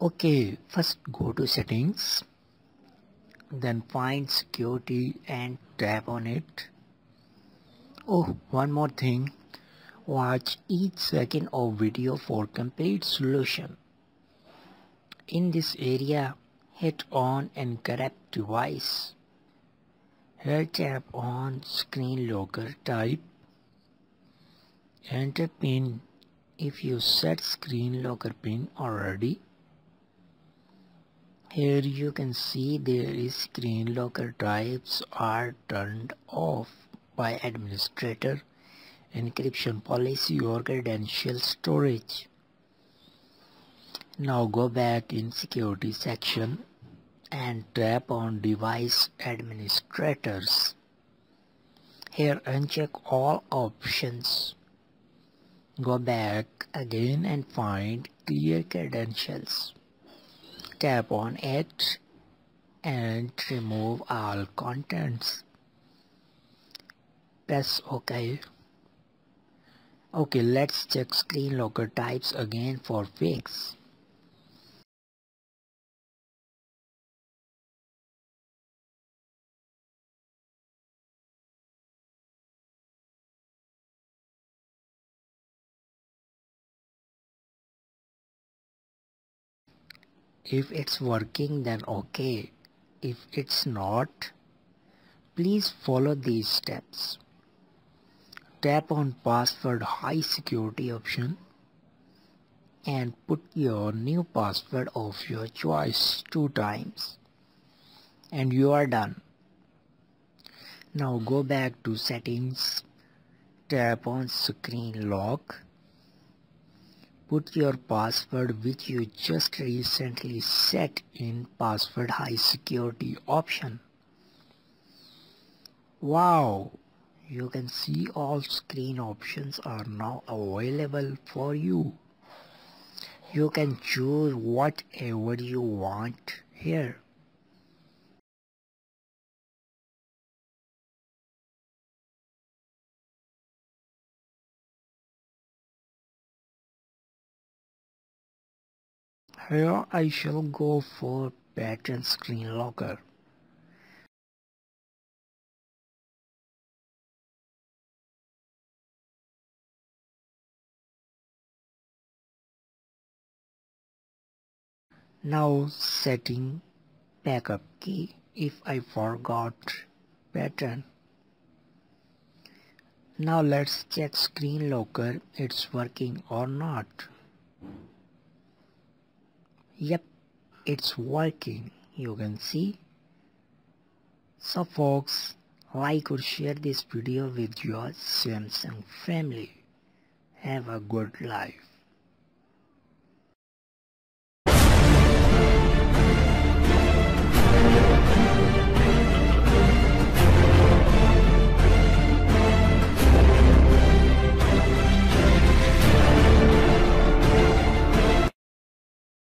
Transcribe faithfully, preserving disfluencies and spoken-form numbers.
Okay, first go to settings, then find security and tap on it. Oh, one more thing, watch each second of video for complete solution. In this area, hit on and grab device. Here tap on screen locker type. Enter pin if you set screen locker pin already. Here you can see there is screen locker types are turned off by administrator, encryption policy or credential storage. Now go back in security section and tap on device administrators. Here uncheck all options. Go back again and find clear credentials. Tap on it and remove all contents. Press OK. Okay, let's check screen locker types again for fix. If it's working, then okay. If it's not, please follow these steps. Tap on password high security option and put your new password of your choice two times and you are done. Now go back to settings, tap on screen lock. Put your password which you just recently set in password high security option. Wow! You can see all screen options are now available for you. You can choose whatever you want here. Here I shall go for pattern screen locker. Now setting backup key if I forgot pattern. Now let's check screen locker it's working or not. Yep, it's working, you can see. So folks, like or share this video with your Samsung family. Have a good life.